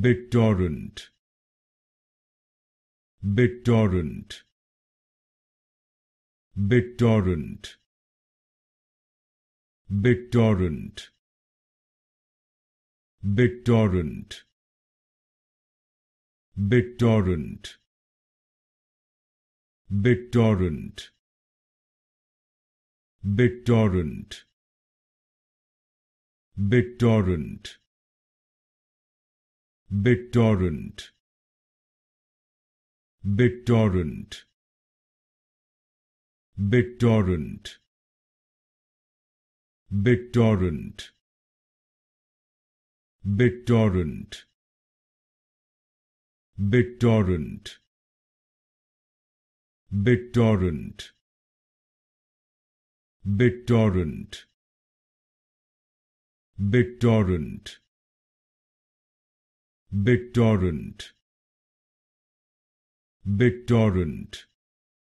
BitTorrent, BitTorrent, BitTorrent, BitTorrent, BitTorrent, BitTorrent, BitTorrent, BitTorrent, BitTorrent, BitTorrent, BitTorrent, BitTorrent, BitTorrent, BitTorrent, BitTorrent, BitTorrent, BitTorrent, BitTorrent, BitTorrent, BitTorrent,